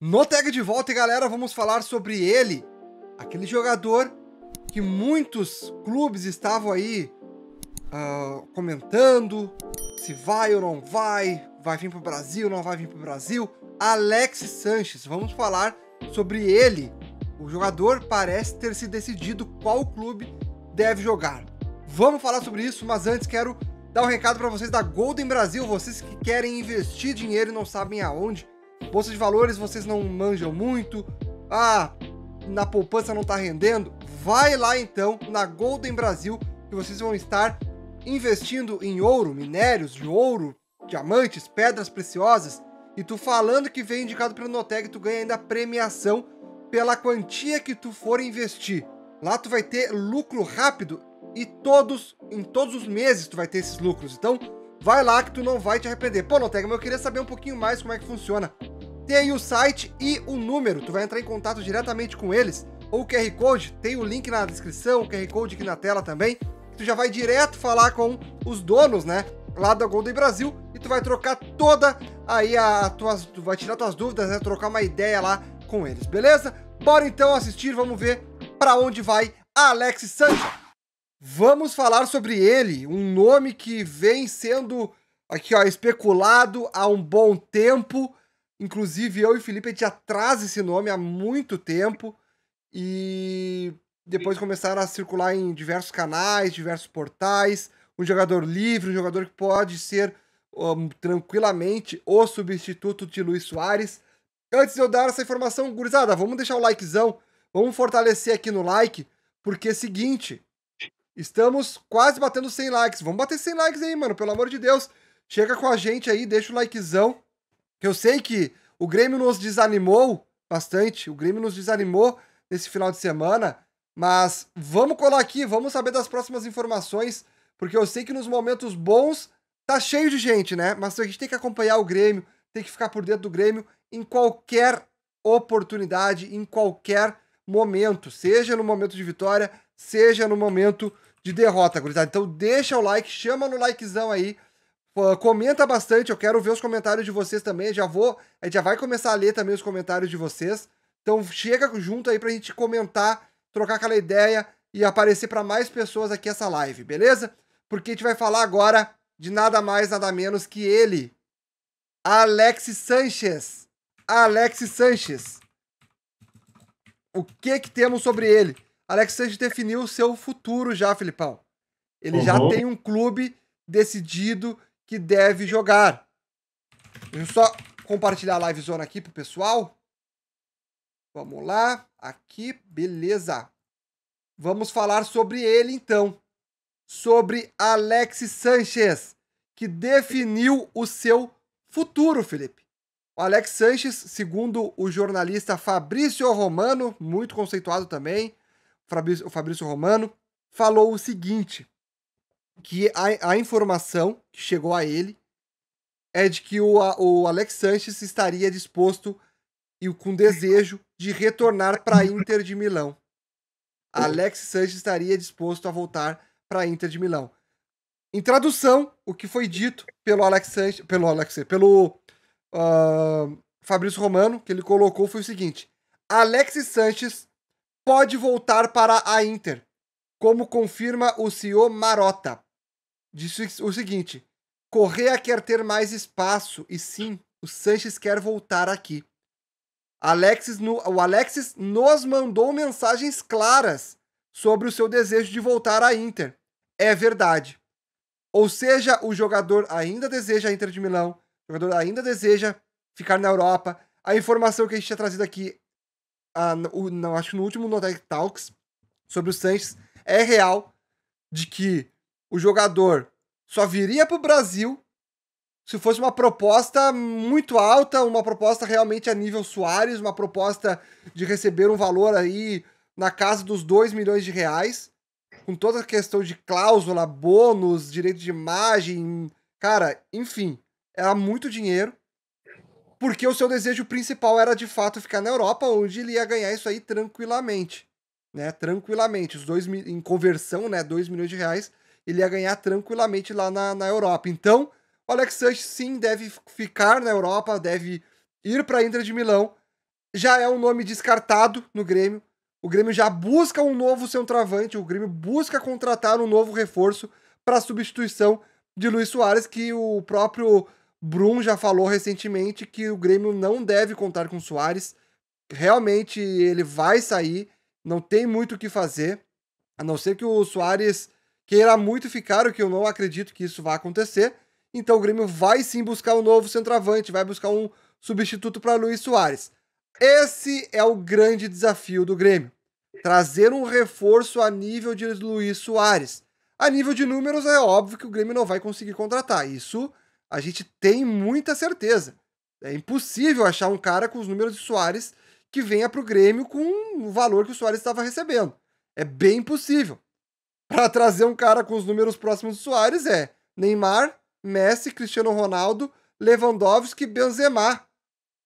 No Tag de Volta, galera, vamos falar sobre ele, aquele jogador que muitos clubes estavam aí comentando se vai ou não vai, vai vir para o Brasil, não vai vir para o Brasil, Alex Sanches. Vamos falar sobre ele. O jogador parece ter se decidido qual clube deve jogar. Vamos falar sobre isso, mas antes quero dar um recado para vocês da Golden Brasil, vocês que querem investir dinheiro e não sabem aonde. Bolsa de valores, vocês não manjam muito. Ah, na poupança não tá rendendo. Vai lá então na Golden Brasil que vocês vão estar investindo em ouro, minérios de ouro, diamantes, pedras preciosas. E tu falando que vem indicado pelo Noteg, tu ganha ainda premiação pela quantia que tu for investir. Lá tu vai ter lucro rápido e em todos os meses tu vai ter esses lucros. Então vai lá que tu não vai te arrepender. Pô, Noteg, mas eu queria saber um pouquinho mais como é que funciona. Tem aí o site e o número, tu vai entrar em contato diretamente com eles, ou o QR Code, tem o link na descrição, o QR Code aqui na tela também, tu já vai direto falar com os donos, né, lá da Golden Brasil, e tu vai trocar toda aí tu vai tirar tuas dúvidas, né, trocar uma ideia lá com eles, beleza? Bora então assistir, vamos ver pra onde vai Alex Sanches. Vamos falar sobre ele, um nome que vem sendo aqui, ó, especulado há um bom tempo. Inclusive, eu e o Felipe, a gente já traz esse nome há muito tempo e depois começaram a circular em diversos canais, diversos portais, um jogador livre, um jogador que pode ser tranquilamente o substituto de Luis Soares. Antes de eu dar essa informação, gurizada, vamos deixar o likezão, vamos fortalecer aqui no like, porque é o seguinte, estamos quase batendo 100 likes, vamos bater 100 likes aí, mano, pelo amor de Deus, chega com a gente aí, deixa o likezão. Eu sei que o Grêmio nos desanimou bastante, o Grêmio nos desanimou nesse final de semana, mas vamos colar aqui, vamos saber das próximas informações, porque eu sei que nos momentos bons tá cheio de gente, né? Mas a gente tem que acompanhar o Grêmio, tem que ficar por dentro do Grêmio em qualquer oportunidade, em qualquer momento, seja no momento de vitória, seja no momento de derrota, gurizada. Então deixa o like, chama no likezão aí, comenta bastante, eu quero ver os comentários de vocês também, a gente já vai começar a ler também os comentários de vocês, então chega junto aí pra gente comentar, trocar aquela ideia e aparecer pra mais pessoas aqui essa live, beleza? Porque a gente vai falar agora de nada mais, nada menos que ele, Alex Sanches. Alex Sanches. O que que temos sobre ele? Alex Sanches definiu o seu futuro já, Filipão. Ele já tem um clube decidido que deve jogar. Deixa eu só compartilhar a live zona aqui pro pessoal. Vamos lá. Aqui, beleza. Vamos falar sobre ele, então. Sobre Alex Sanches, que definiu o seu futuro, Felipe. O Alex Sanches, segundo o jornalista Fabrício Romano, muito conceituado também, o Fabrício Romano, falou o seguinte, que a informação que chegou a ele é de que o Alex Sanches estaria disposto e com desejo de retornar para a Inter de Milão. Alex Sanches estaria disposto a voltar para a Inter de Milão. Em tradução, o que foi dito pelo Alex Sanches, pelo Fabrício Romano, que ele colocou foi o seguinte: Alex Sanches pode voltar para a Inter, como confirma o CEO Marotta. Disse o seguinte, Correa quer ter mais espaço e sim, o Sanches quer voltar aqui. O Alexis nos mandou mensagens claras sobre o seu desejo de voltar à Inter. É verdade. Ou seja, o jogador ainda deseja a Inter de Milão, o jogador ainda deseja ficar na Europa. A informação que a gente tinha trazido aqui, acho que no último Notec Talks, sobre o Sanches, é real, de que o jogador só viria para o Brasil se fosse uma proposta muito alta, uma proposta realmente a nível Soares, uma proposta de receber um valor aí na casa dos 2 milhões de reais, com toda a questão de cláusula, bônus, direito de imagem, cara, enfim, era muito dinheiro, porque o seu desejo principal era de fato ficar na Europa, onde ele ia ganhar isso aí tranquilamente. Né, tranquilamente, em conversão, né, 2 milhões de reais, ele ia ganhar tranquilamente lá na Europa. Então, o Alex Sanches sim deve ficar na Europa, deve ir para a Inter de Milão. já é um nome descartado no Grêmio. O Grêmio já busca um novo centroavante, o Grêmio busca contratar um novo reforço para a substituição de Luis Soares, que o próprio Brum já falou recentemente que o Grêmio não deve contar com o Soares. Realmente ele vai sair, não tem muito o que fazer, a não ser que o Soares queira muito ficar, o que eu não acredito que isso vá acontecer. Então o Grêmio vai sim buscar um novo centroavante, vai buscar um substituto para Luis Soares. Esse é o grande desafio do Grêmio, trazer um reforço a nível de Luis Soares. A nível de números é óbvio que o Grêmio não vai conseguir contratar, isso a gente tem muita certeza. É impossível achar um cara com os números de Soares que venha para o Grêmio com o valor que o Soares estava recebendo. É bem impossível. Para trazer um cara com os números próximos de Soares é Neymar, Messi, Cristiano Ronaldo, Lewandowski, Benzema.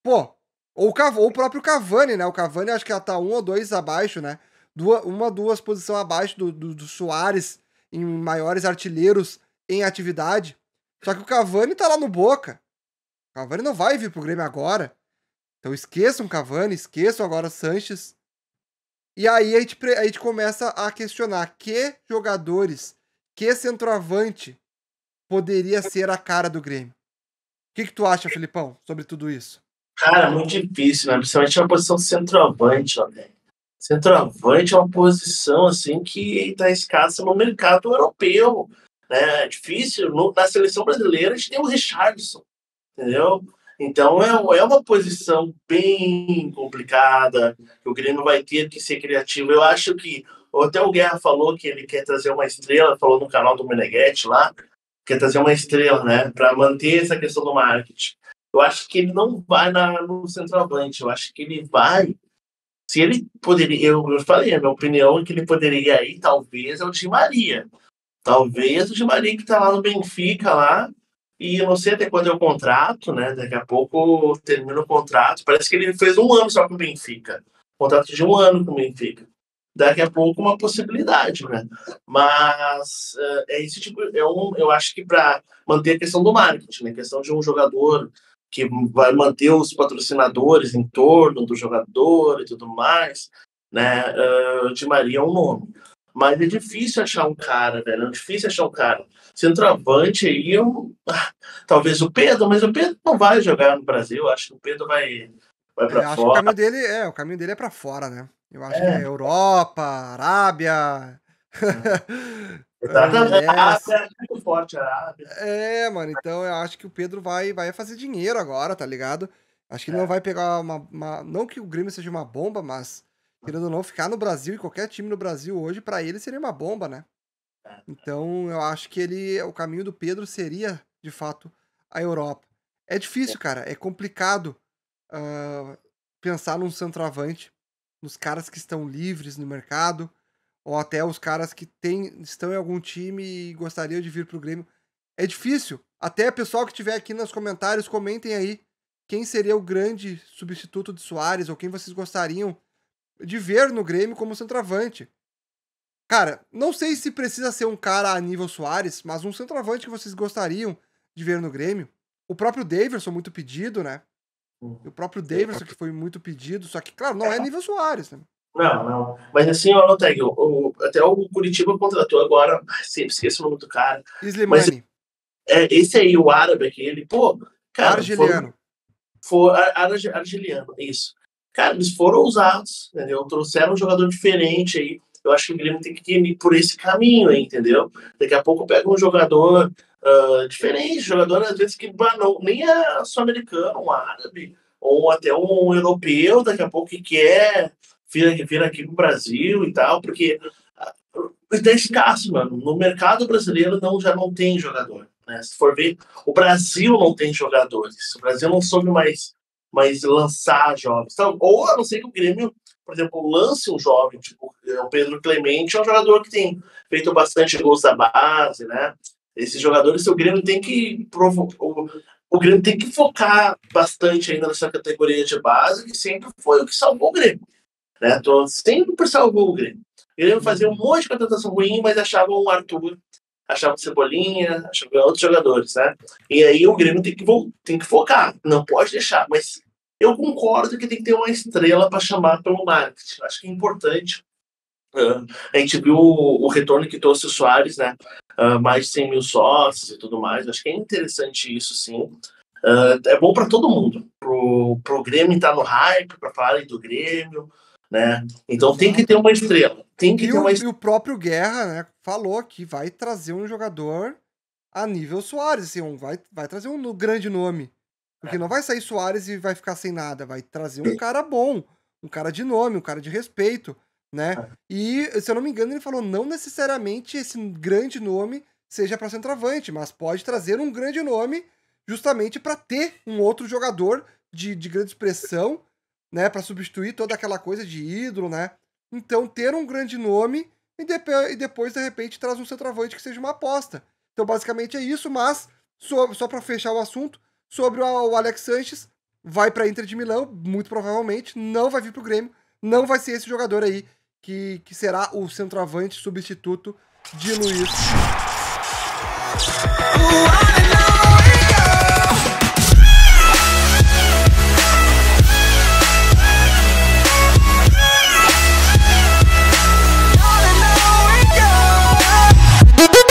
Pô, ou o próprio Cavani, né? O Cavani acho que já tá um ou dois abaixo, né? Duas posições abaixo do Soares em maiores artilheiros em atividade. Só que o Cavani tá lá no Boca. O Cavani não vai vir pro Grêmio agora. Então esqueçam o Cavani, esqueçam agora o Sanches. E aí a gente começa a questionar que jogadores, que centroavante poderia ser a cara do Grêmio. O que tu acha, Felipão, sobre tudo isso? Cara, muito difícil, né? Principalmente na posição de centroavante, ó, né? Centroavante é uma posição, assim, que tá escassa no mercado europeu, né? É difícil. Na seleção brasileira a gente tem o Richarlison, entendeu? Então é uma posição bem complicada, que o Grêmio vai ter que ser criativo. Eu acho que, até o Guerra falou que ele quer trazer uma estrela, falou no canal do Meneghetti lá, quer trazer uma estrela, né, para manter essa questão do marketing. Eu acho que ele não vai no centroavante, eu acho que ele vai, se ele poderia, eu falei, a minha opinião é que ele poderia ir, talvez, é o Di Maria. Talvez o Di Maria que tá lá no Benfica, lá, e eu não sei até quando é o contrato, né? Daqui a pouco termina o contrato. Parece que ele fez um ano só com o Benfica. Contrato de um ano com o Benfica. Daqui a pouco uma possibilidade, né? Mas é esse tipo... eu acho que para manter a questão do marketing, né? A questão de um jogador que vai manter os patrocinadores em torno do jogador e tudo mais, né? Di Maria é um nome. Mas é difícil achar um cara, velho. É difícil achar um cara. Centroavante aí, talvez o Pedro, mas o Pedro não vai jogar no Brasil. Eu acho que o Pedro vai pra fora. O caminho dele é pra fora, né? Eu acho que é Europa, Arábia. Exatamente. Arábia, muito forte, Arábia. É, mano. Então eu acho que o Pedro vai fazer dinheiro agora, tá ligado? Acho que ele não vai pegar uma. Não que o Grêmio seja uma bomba, mas. Querendo ou não, ficar no Brasil, e qualquer time no Brasil hoje, para ele seria uma bomba, né? Então, eu acho que o caminho do Pedro seria, de fato, a Europa. É difícil, cara, é complicado pensar num centroavante, nos caras que estão livres no mercado, ou até os caras que estão em algum time e gostariam de vir pro Grêmio. É difícil. Até pessoal que estiver aqui nos comentários, comentem aí quem seria o grande substituto de Soares, ou quem vocês gostariam de ver no Grêmio como centroavante. Cara, não sei se precisa ser um cara a nível Soares, mas um centroavante que vocês gostariam de ver no Grêmio. O próprio Daverson, muito pedido, né? O próprio Daverson, que foi muito pedido, só que, claro, não é nível Soares, né? Não. Mas assim, ó, Noteg, até o Curitiba contratou agora, sempre esqueço o nome do cara. Slimani. Esse aí, o árabe aquele, pô, cara... Argeliano. Argeliano, isso. Cara, eles foram ousados, entendeu? Trouxeram um jogador diferente aí. Eu acho que o Grêmio tem que ir por esse caminho aí, entendeu? Daqui a pouco pega um jogador diferente, jogador às vezes que nem é sul-americano, um árabe, ou até um europeu, daqui a pouco que vira aqui pro Brasil e tal, porque tá escasso, mano. No mercado brasileiro já não tem jogador, né? Se for ver, o Brasil não tem jogadores. O Brasil não soube mais... mas lançar jovens. Então, ou a não ser que o Grêmio, por exemplo, lance um jovem, tipo o Pedro Clemente, é um jogador que tem feito bastante gols da base, né? Esses jogadores, o Grêmio tem que o Grêmio tem que focar bastante ainda nessa categoria de base, que sempre foi o que salvou o Grêmio, né? Então, sempre salvou o Grêmio. O Grêmio fazia um monte de contratação ruim, mas achava um Arthur, achava Cebolinha, achava outros jogadores, né? E aí o Grêmio tem que focar, não pode deixar, mas Eu concordo que tem que ter uma estrela para chamar pelo marketing. Acho que é importante. A gente viu o retorno que trouxe o Soares, né? Mais de 100 mil sócios e tudo mais. Acho que é interessante isso, sim. É bom para todo mundo. Pro Grêmio estar no hype, para falarem do Grêmio, né? Então tem que ter uma estrela. E o próprio Guerra, né, falou que vai trazer um jogador a nível Soares, assim, vai trazer um grande nome. Porque não vai sair Soares e vai ficar sem nada. Vai trazer um cara bom, um cara de nome, um cara de respeito, né? E, se eu não me engano, ele falou, não necessariamente esse grande nome seja para centroavante, mas pode trazer um grande nome justamente para ter um outro jogador de grande expressão, né? Para substituir toda aquela coisa de ídolo, né? Então, ter um grande nome e depois, de repente, traz um centroavante que seja uma aposta. Então, basicamente, é isso, mas, só para fechar o assunto, sobre o Alex Sanches, vai para a Inter de Milão, muito provavelmente, não vai vir para o Grêmio, não vai ser esse jogador aí que será o centroavante substituto de Luiz.